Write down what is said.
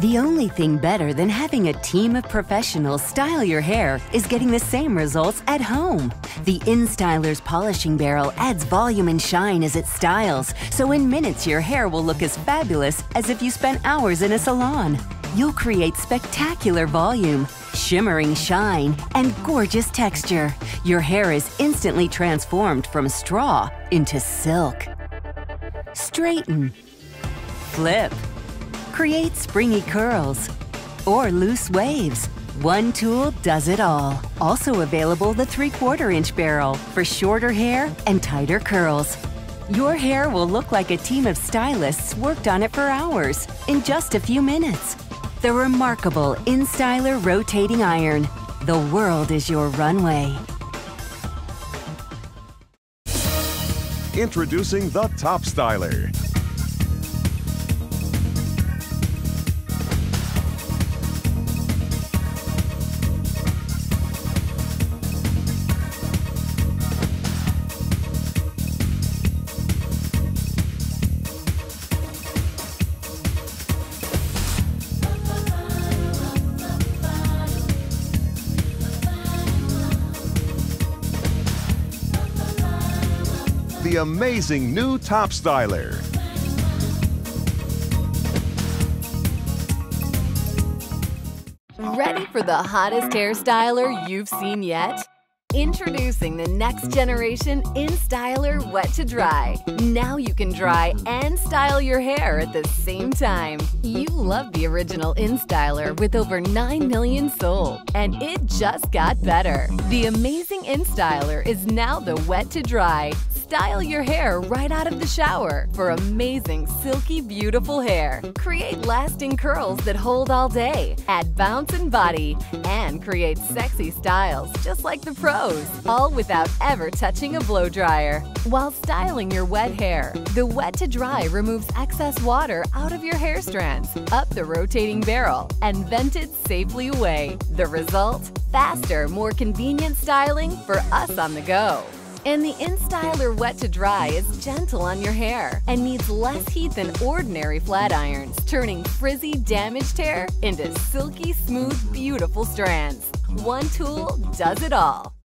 The only thing better than having a team of professionals style your hair is getting the same results at home. The InStyler's polishing barrel adds volume and shine as it styles, so in minutes your hair will look as fabulous as if you spent hours in a salon. You'll create spectacular volume, shimmering shine, and gorgeous texture. Your hair is instantly transformed from straw into silk. Straighten, flip, create springy curls, or loose waves. One tool does it all. Also available the 3/4-inch barrel for shorter hair and tighter curls. Your hair will look like a team of stylists worked on it for hours in just a few minutes. The remarkable InStyler Rotating Iron. The world is your runway. Introducing the Top Styler. The amazing new Top Styler. Ready for the hottest hairstyler you've seen yet? Introducing the next generation InStyler Wet to Dry. Now you can dry and style your hair at the same time. You loved the original InStyler with over 9 million sold, and it just got better. The amazing InStyler is now the Wet to Dry. Style your hair right out of the shower for amazing, silky, beautiful hair. Create lasting curls that hold all day. Add bounce and body, and create sexy styles just like the pros, all without ever touching a blow dryer. While styling your wet hair, the Wet to Dry removes excess water out of your hair strands, up the rotating barrel, and vent it safely away. The result? Faster, more convenient styling for us on the go. And the InStyler Wet to Dry is gentle on your hair and needs less heat than ordinary flat irons, turning frizzy, damaged hair into silky, smooth, beautiful strands. One tool does it all.